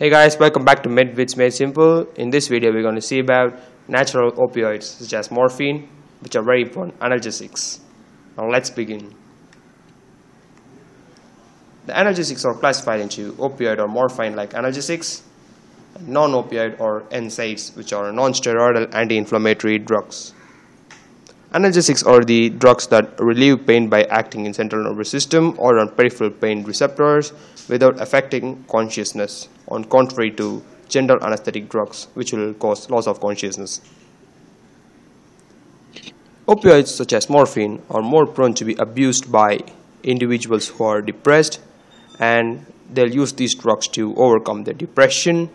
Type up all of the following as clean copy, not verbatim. Hey guys, welcome back to Med Vids Made Simple. In this video, we're going to see about natural opioids such as morphine, which are very important analgesics. Now let's begin. The analgesics are classified into opioid or morphine-like analgesics, non-opioid or NSAIDs, which are non-steroidal anti-inflammatory drugs. Analgesics are the drugs that relieve pain by acting in central nervous system or on peripheral pain receptors without affecting consciousness, on contrary to general anesthetic drugs, which will cause loss of consciousness. Opioids such as morphine are more prone to be abused by individuals who are depressed, and they'll use these drugs to overcome their depression,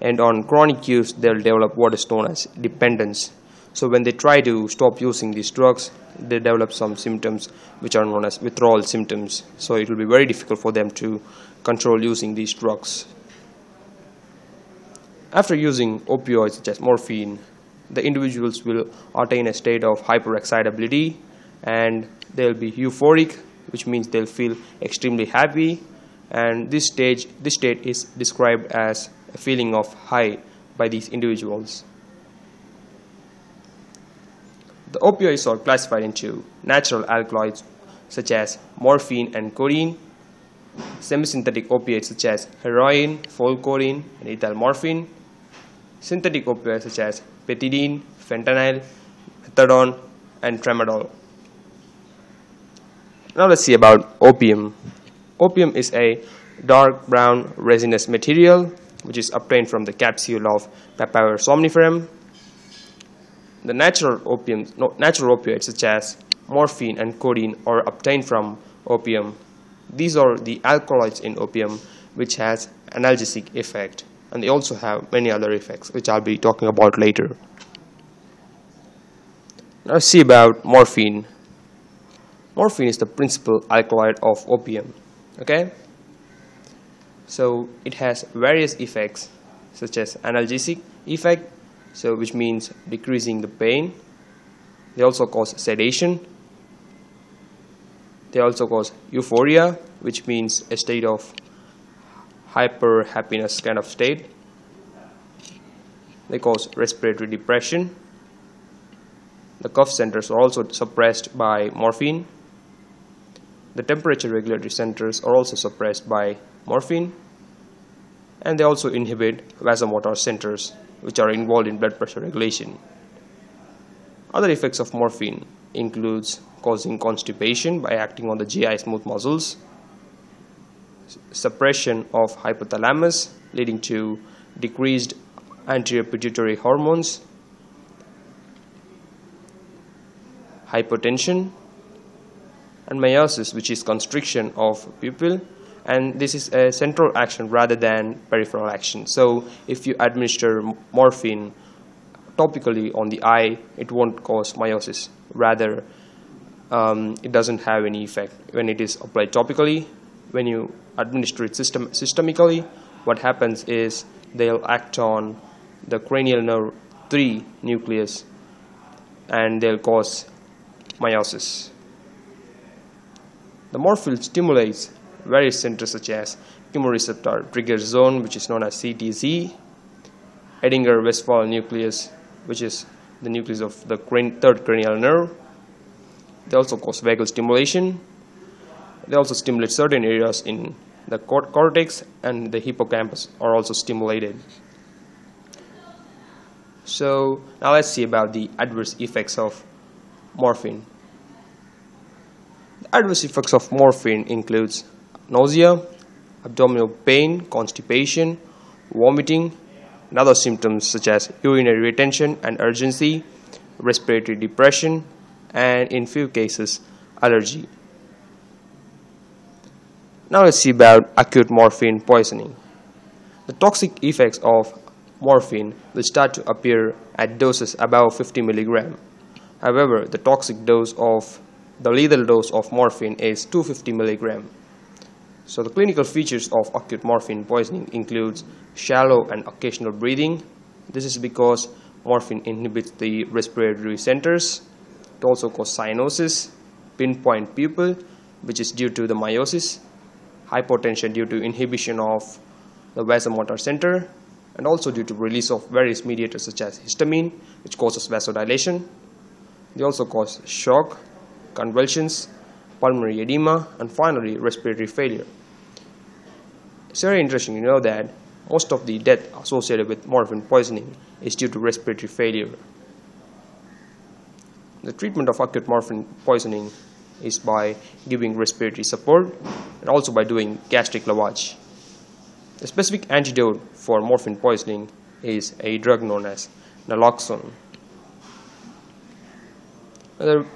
and on chronic use they'll develop what is known as dependence. So when they try to stop using these drugs, they develop some symptoms which are known as withdrawal symptoms. So it will be very difficult for them to control using these drugs. After using opioids such as morphine, the individuals will attain a state of hyperexcitability, and they'll be euphoric, which means they'll feel extremely happy. And this state is described as a feeling of high by these individuals. The opioids are classified into natural alkaloids such as morphine and codeine, semisynthetic opioids such as heroin, folcodine, and ethyl morphine, synthetic opioids such as pethidine, fentanyl, methadone, and tramadol. Now let's see about opium. Opium is a dark brown resinous material which is obtained from the capsule of Papaver somniferum. The natural opioids such as morphine and codeine are obtained from opium. These are the alkaloids in opium which has analgesic effect, and they also have many other effects which I'll be talking about later. Now see about morphine. Morphine is the principal alkaloid of opium. Okay? So it has various effects such as analgesic effect, so which means decreasing the pain. They also cause sedation. They also cause euphoria, which means a state of hyper happiness kind of state. They cause respiratory depression. The cough centers are also suppressed by morphine. The temperature regulatory centers are also suppressed by morphine. And they also inhibit vasomotor centers, which are involved in blood pressure regulation. Other effects of morphine includes causing constipation by acting on the GI smooth muscles, suppression of hypothalamus leading to decreased anterior pituitary hormones, hypotension, and meiosis, which is constriction of pupil. And this is a central action rather than peripheral action. So if you administer morphine topically on the eye, it won't cause meiosis. Rather, it doesn't have any effect when it is applied topically. When you administer it systemically, what happens is they'll act on the cranial nerve 3 nucleus, and they'll cause meiosis. The morphine stimulates various centers such as chemoreceptor trigger zone, which is known as CTZ, Edinger-Westphal nucleus, which is the nucleus of the third cranial nerve. They also cause vagal stimulation. They also stimulate certain areas in the cortex, and the hippocampus are also stimulated. So now let's see about the adverse effects of morphine. The adverse effects of morphine includes nausea, abdominal pain, constipation, vomiting, and other symptoms such as urinary retention and urgency, respiratory depression, and in few cases, allergy. Now let's see about acute morphine poisoning. The toxic effects of morphine will start to appear at doses above 50 mg. However, the lethal dose of morphine is 250 mg. So the clinical features of acute morphine poisoning includes shallow and occasional breathing. This is because morphine inhibits the respiratory centers. It also causes cyanosis, pinpoint pupil, which is due to the meiosis, hypotension due to inhibition of the vasomotor center, and also due to release of various mediators such as histamine, which causes vasodilation. They also cause shock, convulsions, pulmonary edema, and finally respiratory failure. It's very interesting to know that most of the death associated with morphine poisoning is due to respiratory failure. The treatment of acute morphine poisoning is by giving respiratory support and also by doing gastric lavage. The specific antidote for morphine poisoning is a drug known as naloxone. There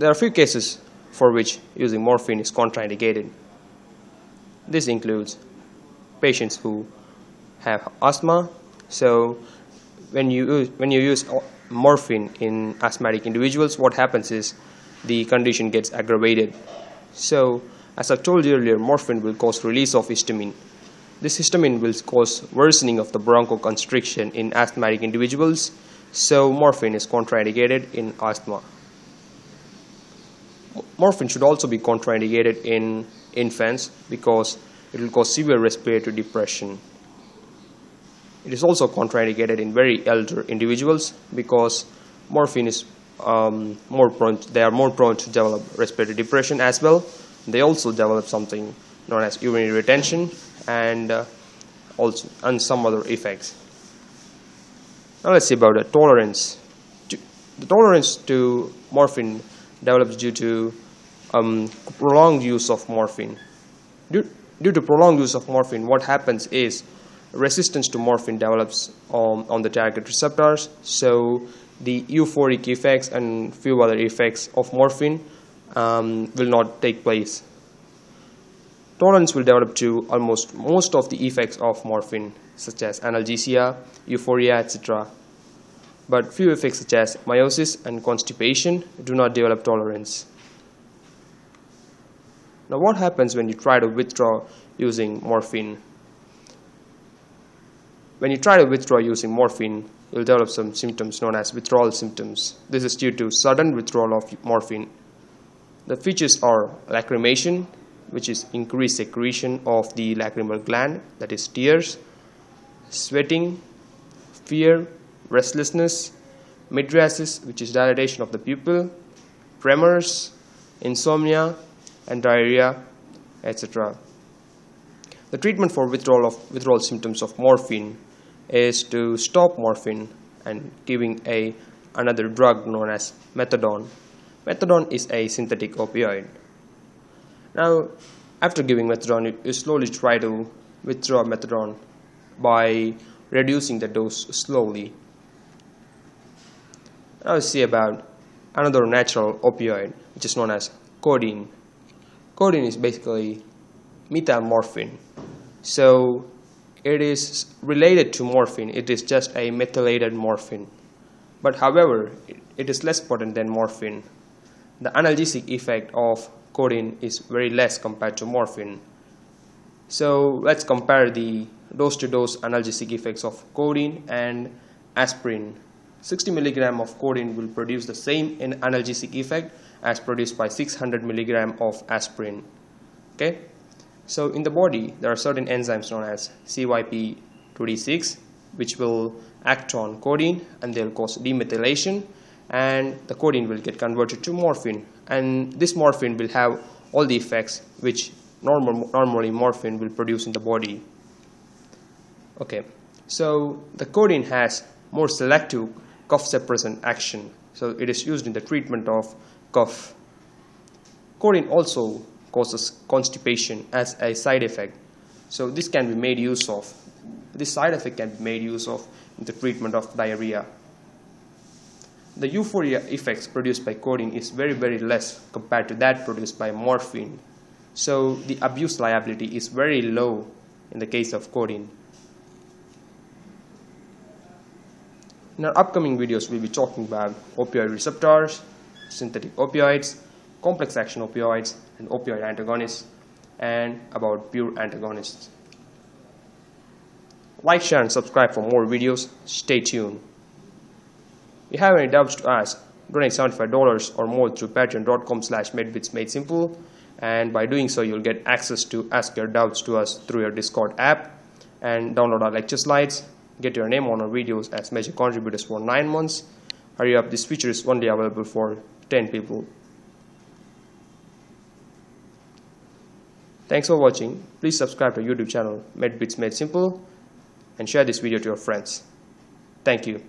are a few cases for which using morphine is contraindicated. This includes patients who have asthma, so when you use morphine in asthmatic individuals, what happens is the condition gets aggravated. So as I told you earlier, morphine will cause release of histamine. This histamine will cause worsening of the bronchoconstriction in asthmatic individuals, so morphine is contraindicated in asthma. Morphine should also be contraindicated in infants because it will cause severe respiratory depression. It is also contraindicated in very elder individuals because morphine is they are more prone to develop respiratory depression as well. They also develop something known as urinary retention and some other effects. Now let's see about the tolerance. The tolerance to morphine develops due to prolonged use of morphine. Due to prolonged use of morphine, what happens is resistance to morphine develops on the target receptors, so the euphoric effects and few other effects of morphine will not take place. Tolerance will develop to almost most of the effects of morphine, such as analgesia, euphoria, etc. But few effects such as meiosis and constipation do not develop tolerance. Now what happens when you try to withdraw using morphine? When you try to withdraw using morphine, you'll develop some symptoms known as withdrawal symptoms. This is due to sudden withdrawal of morphine. The features are lacrimation, which is increased secretion of the lacrimal gland, that is tears, sweating, fear, restlessness, midrasis, which is dilatation of the pupil, tremors, insomnia, and diarrhea, etc. The treatment for withdrawal symptoms of morphine is to stop morphine and giving another drug known as methadone. Methadone is a synthetic opioid. Now, after giving methadone, you slowly try to withdraw methadone by reducing the dose slowly. Now, let's see about another natural opioid, which is known as codeine. Codeine is basically metamorphine, so it is related to morphine. It is just a methylated morphine, but however it is less potent than morphine. The analgesic effect of codeine is very less compared to morphine. So let's compare the dose-to-dose analgesic effects of codeine and aspirin. 60 milligram of codeine will produce the same analgesic effect as produced by 600 milligram of aspirin. Okay. So in the body, there are certain enzymes known as CYP2D6, which will act on codeine, and they'll cause demethylation, and the codeine will get converted to morphine, and this morphine will have all the effects which normally morphine will produce in the body. Okay, so the codeine has more selective cough suppressant action, so it is used in the treatment of cough. Codeine also causes constipation as a side effect, so this can be made use of. This side effect can be made use of in the treatment of diarrhea. The euphoria effects produced by codeine is very less compared to that produced by morphine, so the abuse liability is very low in the case of codeine. In our upcoming videos, we'll be talking about opioid receptors, synthetic opioids, complex action opioids, and opioid antagonists, and about pure antagonists. Like, share, and subscribe for more videos. Stay tuned. If you have any doubts to ask, donate $75 or more through patreon.com/medvidsmadesimple, and by doing so, you'll get access to ask your doubts to us through your Discord app, and download our lecture slides. Get your name on our videos as major contributors for 9 months. Hurry up, this feature is only available for 10 people. Thanks for watching. Please subscribe to our YouTube channel Med Vids Made Simple and share this video to your friends. Thank you.